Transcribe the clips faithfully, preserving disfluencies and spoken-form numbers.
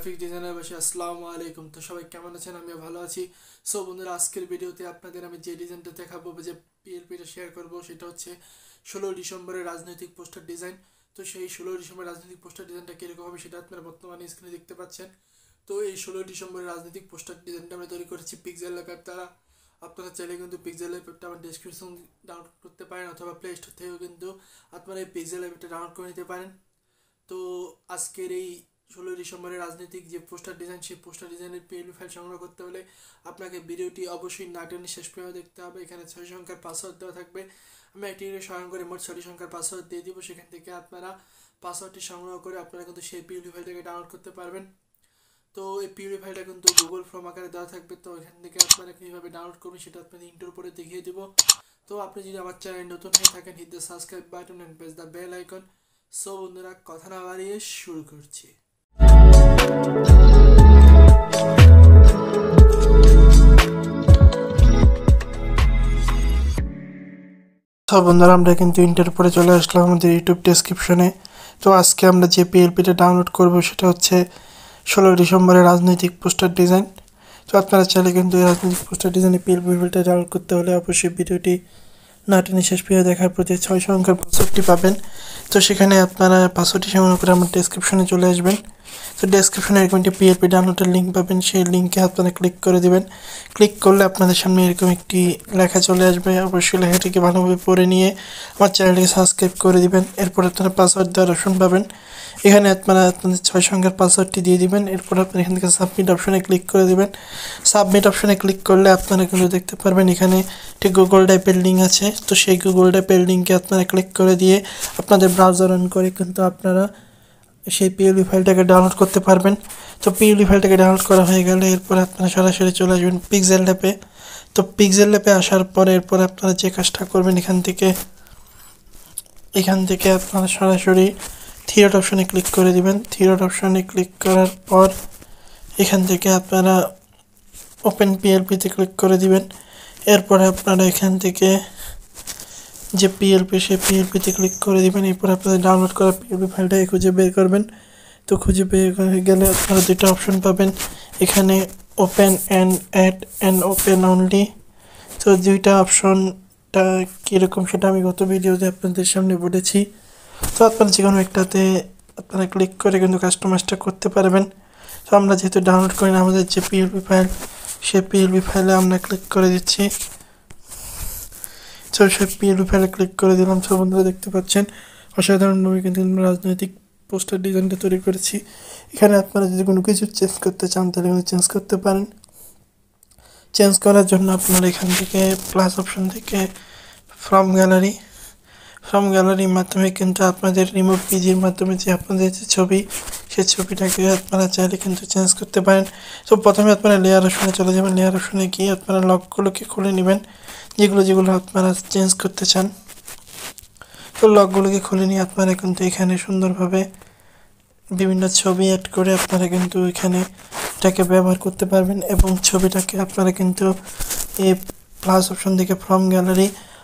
Graphic designer বাসি আসসালামু আলাইকুম। তো সবাই কেমন আছেন? আমিও ভালো আছি। সো বন্ধুরা, আজকের ভিডিওতে আপনাদের আমি যে ডিজাইনটা দেখাবো, যে পিএলপিটা শেয়ার করব, সেটা হচ্ছে ষোলো ডিসেম্বরের রাজনৈতিক পোস্টার ডিজাইন। তো সেই ষোলো ডিসেম্বরের রাজনৈতিক পোস্টার ডিজাইনটা কীরকম হবে সেটা আপনারা বর্তমানে স্ক্রিনে দেখতে পাচ্ছেন। তো এই ষোলো ডিসেম্বরের রাজনৈতিক পোস্টার ডিজাইনটা আমরা তৈরি করেছি পিক্সেলল্যাব অ্যাপ দ্বারা। আপনারা চাইলে কিন্তু পিক্সেলল্যাব অ্যাপটা আমার ডেসক্রিপশন ডাউনলোড করতে পারেন, অথবা প্লে স্টোর থেকেও কিন্তু আপনারা এই পিক্সেলল্যাব অ্যাপটা ডাউনলোড করে নিতে পারেন। তো আজকের এই ষোলোই ডিসেম্বরের রাজনৈতিক যে পোস্টার ডিজাইন, সেই পোস্টার ডিজাইনের পিএলপি ফাইল সংগ্রহ করতে হলে আপনাকে ভিডিওটি অবশ্যই না টেনে শেষ পর্যন্ত দেখতে হবে। এখানে ছয় সংখ্যার পাসওয়ার্ড দেওয়া থাকবে। আমি একটি স্বয়ং করে মোট ছয় সংখ্যার পাসওয়ার্ড দিয়ে দিব। সেখান থেকে আপনারা পাসওয়ার্ডটি সংগ্রহ করে আপনারা কিন্তু সেই পিএলপি ফাইলটাকে ডাউনলোড করতে পারবেন। তো এই পিএলপি ফাইলটা কিন্তু গুগল ফর্ম আকারে দেওয়া থাকবে। তো এখান থেকে আপনারা কীভাবে ডাউনলোড করবেন সেটা আপনাদের ইন্টার পরে দেখিয়ে দেবো। তো আপনি যদি আমার চ্যানেল নতুন হয়ে থাকেন, hit the subscribe button and press the bell icon. So বন্ধুরা, কথা না বাড়িয়ে শুরু করছি। তো বন্ধুরা, আমরা কিন্তু ইন্টার পরে চলে আসলাম আমাদের ইউটিউব ডেসক্রিপশনে। তো আজকে আমরা যে পিএলপিটা ডাউনলোড করব সেটা হচ্ছে ষোলোই ডিসেম্বরের রাজনৈতিক পোস্টার ডিজাইন। তো আপনারা চাইলে কিন্তু রাজনৈতিক পোস্টার ডিজাইনের পিএলপি ফাইলটা ডাউনলোড করতে হলে অবশ্যই ভিডিওটি না টেনে শেষ পর্যন্ত দেখার প্রতি ছয় সংখ্যার পাসওয়ার্ডটি পাবেন। তো সেখানে আপনারা পাসওয়ার্ডটি সংগ্রহ করে আমার ডেসক্রিপশনে চলে আসবেন। তো ডেসক্রিপশনে এরকম একটি পিএলপি ডাউনলোডের লিঙ্ক পাবেন, সেই লিঙ্কে আপনারা ক্লিক করে দেবেন। ক্লিক করলে আপনাদের সামনে এরকম একটি লেখা চলে আসবে। অবশ্যই লেখাটিকে ভালোভাবে পড়ে নিয়ে আমার চ্যানেলটিকে সাবস্ক্রাইব করে দেবেন। এরপর আপনারা পাসওয়ার্ড দেওয়ার অপশন পাবেন। এখানে আপনারা আপনাদের ছয় সংখ্যার পাসওয়ার্ডটি দিয়ে দেবেন। এরপর আপনারা এখান থেকে সাবমিট অপশনে ক্লিক করে দেবেন। সাবমিট অপশনে ক্লিক করলে আপনারা কিন্তু দেখতে পারবেন এখানে একটি গুগল ড্রাইভের লিঙ্ক আছে। তো সেই গুগল ড্রাইভের লিঙ্কে আপনারা ক্লিক করে দিয়ে আপনাদের ব্রাউজার অন করে কিন্তু আপনারা সেই পিএলপি ফাইলটাকে ডাউনলোড করতে পারবেন। তো পিএলপি ফাইলটাকে ডাউনলোড করা হয়ে গেলে এরপর আপনারা সরাসরি চলে আসবেন পিক্সেলল্যাবে। তো পিক্সেলল্যাবে আসার পরে এরপর আপনারা যে কাজটা করবেন, এখান থেকে এখান থেকে আপনারা সরাসরি থ্রি ডট অপশনে ক্লিক করে দেবেন। থ্রি ডট অপশনে ক্লিক করার পর এখান থেকে আপনারা ওপেন পিএলপিতে ক্লিক করে দেবেন। এরপরে আপনারা এখান থেকে যে পিএলপি, সেই পিএলপিতে ক্লিক করে দেবেন। এরপর আপনাদের ডাউনলোড করা পিএলপি ফাইলটাকে খুঁজে বের করবেন। তো খুঁজে বের হয়ে গেলে আপনারা দুটো অপশন পাবেন, এখানে open and add and open only. তো দুইটা অপশনটা কীরকম সেটা আমি গত ভিডিওতে আপনাদের সামনে বলেছি। তো আপনারা যে কোনো একটাতে আপনারা ক্লিক করে কিন্তু কাস্টমাইজটা করতে পারবেন। তো আমরা যেহেতু ডাউনলোড করি না আমাদের যে পিএলপি ফাইল, সেই পিএলপি ফাইলে আমরা ক্লিক করে দিচ্ছি। তো সেই পিএলপি ফাইলে ক্লিক করে দিলাম। সব বন্ধুরা দেখতে পাচ্ছেন অসাধারণভাবে কিন্তু রাজনৈতিক পোস্টার ডিজাইনটা তৈরি করেছি। এখানে আপনারা যদি কোনো কিছু চেঞ্জ করতে চান তাহলে কিন্তু চেঞ্জ করতে পারেন। চেঞ্জ করার জন্য আপনারা এখান থেকে প্লাস অপশন থেকে ফ্রম গ্যালারি, ফ্রম গ্যালারির মাধ্যমে কিন্তু আপনাদের রিমুভ পিজির মাধ্যমে যে আপনাদের যে ছবি, সেই ছবিটাকে আপনারা চাইলে কিন্তু চেঞ্জ করতে পারেন। তো প্রথমে আপনারা লেয়ার অপশনে চলে যাবেন। লেয়ার অপশনে গিয়ে আপনারা লকগুলোকে খুলে নেবেন, যেগুলো যেগুলো আপনারা চেঞ্জ করতে চান। তো লকগুলোকে খুলে নিয়ে আপনারা কিন্তু এখানে সুন্দরভাবে বিভিন্ন ছবি অ্যাড করে আপনারা কিন্তু এখানে এটাকে ব্যবহার করতে পারবেন। এবং ছবিটাকে আপনারা কিন্তু এই প্লাস অপশন থেকে ফ্রম গ্যালারি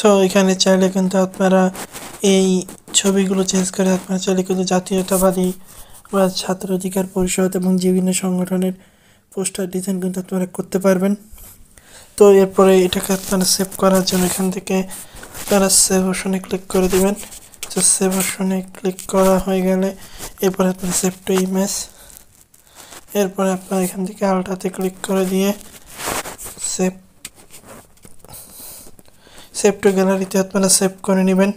সো এখানে চাইলে কিন্তু আপনারা এই ছবিগুলো চেঞ্জ করে আপনারা চাইলে কিন্তু জাতীয়তাবাদী বা ছাত্র অধিকার পরিষদ এবং বিভিন্ন সংগঠনের পোস্টার ডিজাইন কিন্তু আপনারা করতে পারবেন। তো এরপরে এটাকে আপনারা সেভ করার জন্য এখান থেকে আপনারা সেভ অপশনে ক্লিক করে দেবেন। তো সেভ অপশনে ক্লিক করা হয়ে গেলে এরপরে আপনারা সেভ টু ইমেজ, এরপরে আপনারা এখান থেকে আলটাতে ক্লিক করে দিয়ে সেভ সেভ টু গ্যালারিতে আপনারা সেভ করে নেবেন।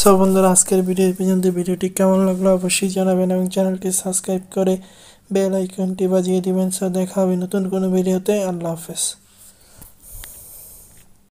সব বন্ধুরা, আজকের ভিডিও পর্যন্ত ভিডিওটি কেমন লাগলো অবশ্যই জানাবেন এবং চ্যানেলটি সাবস্ক্রাইব করে বেল আইকনটি বাজিয়ে দেবেন। সো দেখা হবে নতুন কোনো ভিডিওতে। আল্লাহ হাফেজ।